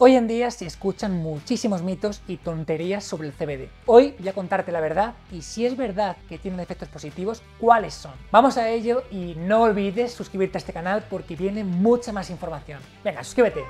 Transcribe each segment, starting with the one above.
Hoy en día se escuchan muchísimos mitos y tonterías sobre el CBD. Hoy voy a contarte la verdad y si es verdad que tienen efectos positivos, ¿cuáles son? Vamos a ello y no olvides suscribirte a este canal porque viene mucha más información. Venga, suscríbete.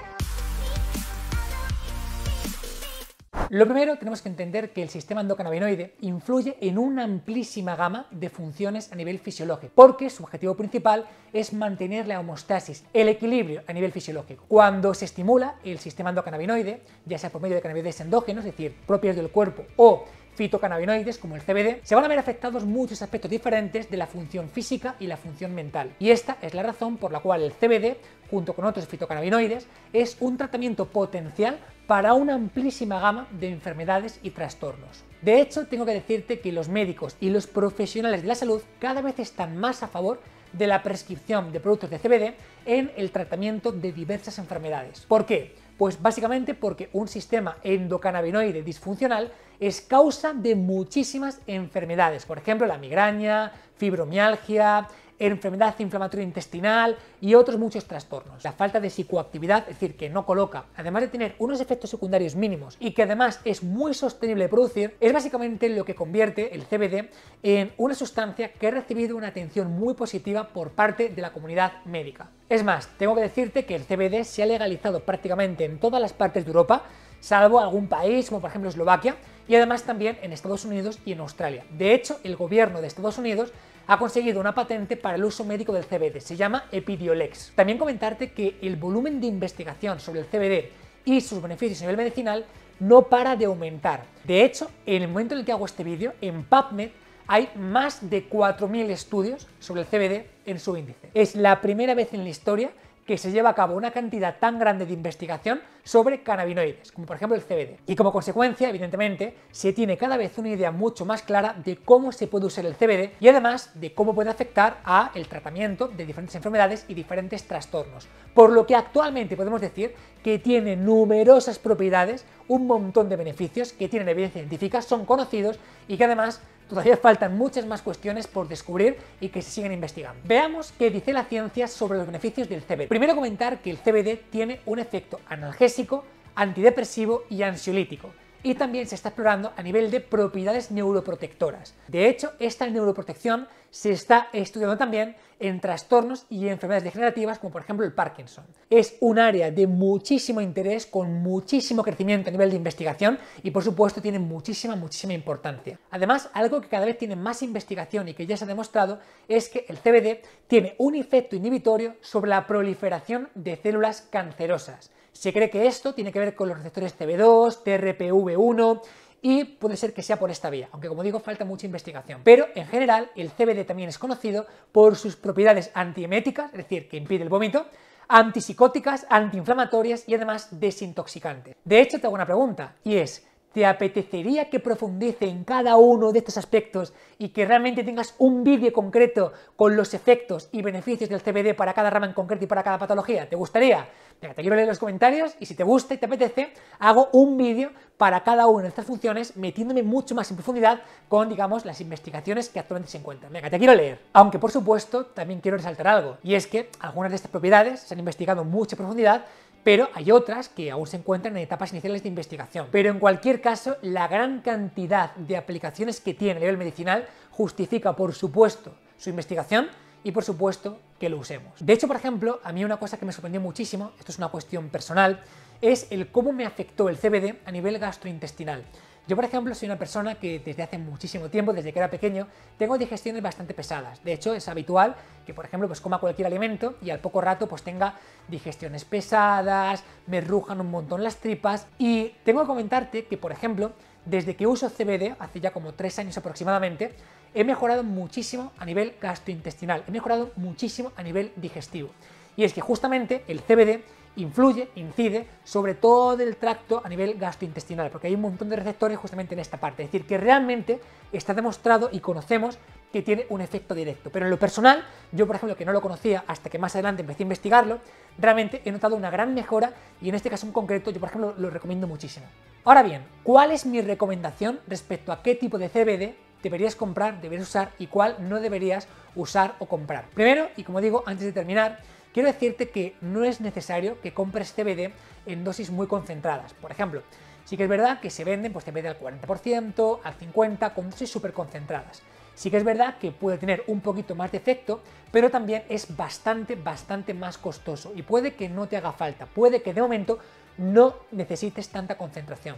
Lo primero, tenemos que entender que el sistema endocannabinoide influye en una amplísima gama de funciones a nivel fisiológico, porque su objetivo principal es mantener la homeostasis, el equilibrio a nivel fisiológico. Cuando se estimula el sistema endocannabinoide, ya sea por medio de cannabinoides endógenos, es decir, propios del cuerpo, o fitocannabinoides como el CBD, se van a ver afectados muchos aspectos diferentes de la función física y la función mental. Y esta es la razón por la cual el CBD, junto con otros fitocannabinoides, es un tratamiento potencial para una amplísima gama de enfermedades y trastornos. De hecho, tengo que decirte que los médicos y los profesionales de la salud cada vez están más a favor de la prescripción de productos de CBD en el tratamiento de diversas enfermedades. ¿Por qué? Pues básicamente porque un sistema endocannabinoide disfuncional es causa de muchísimas enfermedades, por ejemplo la migraña, fibromialgia, enfermedad inflamatoria intestinal y otros muchos trastornos. La falta de psicoactividad, es decir, que no coloca, además de tener unos efectos secundarios mínimos y que además es muy sostenible de producir, es básicamente lo que convierte el CBD en una sustancia que ha recibido una atención muy positiva por parte de la comunidad médica. Es más, tengo que decirte que el CBD se ha legalizado prácticamente en todas las partes de Europa, salvo algún país, como por ejemplo Eslovaquia, y además también en Estados Unidos y en Australia. De hecho, el gobierno de Estados Unidos ha conseguido una patente para el uso médico del CBD, se llama Epidiolex. También comentarte que el volumen de investigación sobre el CBD y sus beneficios a nivel medicinal no para de aumentar. De hecho, en el momento en el que hago este vídeo, en PubMed hay más de 4.000 estudios sobre el CBD en su índice. Es la primera vez en la historia que se lleva a cabo una cantidad tan grande de investigación sobre cannabinoides, como por ejemplo el CBD. Y como consecuencia, evidentemente, se tiene cada vez una idea mucho más clara de cómo se puede usar el CBD y además de cómo puede afectar al tratamiento de diferentes enfermedades y diferentes trastornos. Por lo que actualmente podemos decir que tiene numerosas propiedades, un montón de beneficios que tienen evidencia científica, son conocidos y que además todavía faltan muchas más cuestiones por descubrir y que se siguen investigando. Veamos qué dice la ciencia sobre los beneficios del CBD. Primero comentar que el CBD tiene un efecto analgésico, antidepresivo y ansiolítico. Y también se está explorando a nivel de propiedades neuroprotectoras. De hecho, esta neuroprotección se está estudiando también en trastornos y enfermedades degenerativas como por ejemplo el Parkinson. Es un área de muchísimo interés, con muchísimo crecimiento a nivel de investigación y por supuesto tiene muchísima importancia. Además, algo que cada vez tiene más investigación y que ya se ha demostrado es que el CBD tiene un efecto inhibitorio sobre la proliferación de células cancerosas. Se cree que esto tiene que ver con los receptores CB2, TRPV1 y puede ser que sea por esta vía, aunque como digo falta mucha investigación. Pero en general el CBD también es conocido por sus propiedades antieméticas, es decir, que impide el vómito, antipsicóticas, antiinflamatorias y además desintoxicantes. De hecho te hago una pregunta y es, ¿te apetecería que profundice en cada uno de estos aspectos y que realmente tengas un vídeo concreto con los efectos y beneficios del CBD para cada rama en concreto y para cada patología? ¿Te gustaría? Venga, te quiero leer los comentarios y si te gusta y te apetece, hago un vídeo para cada una de estas funciones metiéndome mucho más en profundidad con, digamos, las investigaciones que actualmente se encuentran. Venga, te quiero leer. Aunque, por supuesto, también quiero resaltar algo y es que algunas de estas propiedades se han investigado en mucha profundidad, pero hay otras que aún se encuentran en etapas iniciales de investigación. Pero en cualquier caso, la gran cantidad de aplicaciones que tiene a nivel medicinal justifica, por supuesto, su investigación y, por supuesto, que lo usemos. De hecho, por ejemplo, a mí una cosa que me sorprendió muchísimo, esto es una cuestión personal, es el cómo me afectó el CBD a nivel gastrointestinal. Yo, por ejemplo, soy una persona que desde hace muchísimo tiempo, desde que era pequeño, tengo digestiones bastante pesadas. De hecho, es habitual que, por ejemplo, pues coma cualquier alimento y al poco rato pues tenga digestiones pesadas, me rujan un montón las tripas. Y tengo que comentarte que, por ejemplo, desde que uso CBD, hace ya como 3 años aproximadamente, he mejorado muchísimo a nivel gastrointestinal, he mejorado muchísimo a nivel digestivo. Y es que justamente el CBD influye, incide sobre todo el tracto a nivel gastrointestinal, porque hay un montón de receptores justamente en esta parte. Es decir, que realmente está demostrado y conocemos que tiene un efecto directo. Pero en lo personal, yo por ejemplo que no lo conocía hasta que más adelante empecé a investigarlo, realmente he notado una gran mejora y en este caso en concreto yo por ejemplo lo recomiendo muchísimo. Ahora bien, ¿cuál es mi recomendación respecto a qué tipo de CBD deberías comprar, deberías usar y cuál no deberías usar o comprar? Primero, y como digo, antes de terminar, quiero decirte que no es necesario que compres CBD en dosis muy concentradas. Por ejemplo, sí que es verdad que se venden pues, CBD al 40%, al 50%, con dosis súper concentradas. Sí que es verdad que puede tener un poquito más de efecto, pero también es bastante más costoso y puede que no te haga falta, puede que de momento no necesites tanta concentración.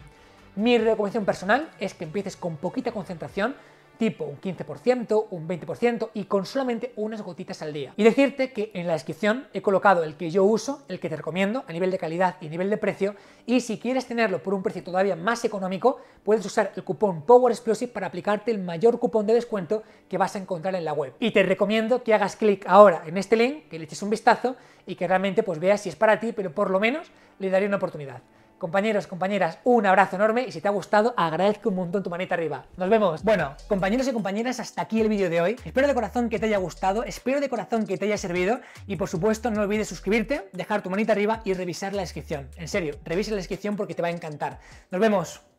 Mi recomendación personal es que empieces con poquita concentración, tipo un 15%, un 20% y con solamente unas gotitas al día. Y decirte que en la descripción he colocado el que yo uso, el que te recomiendo a nivel de calidad y nivel de precio, y si quieres tenerlo por un precio todavía más económico, puedes usar el cupón Power Explosive para aplicarte el mayor cupón de descuento que vas a encontrar en la web. Y te recomiendo que hagas clic ahora en este link, que le eches un vistazo y que realmente pues veas si es para ti, pero por lo menos le daré una oportunidad. Compañeros, compañeras, un abrazo enorme y si te ha gustado agradezco un montón tu manita arriba. ¡Nos vemos! Bueno, compañeros y compañeras, hasta aquí el vídeo de hoy. Espero de corazón que te haya gustado, espero de corazón que te haya servido y por supuesto no olvides suscribirte, dejar tu manita arriba y revisar la descripción. En serio, revisa la descripción porque te va a encantar. ¡Nos vemos!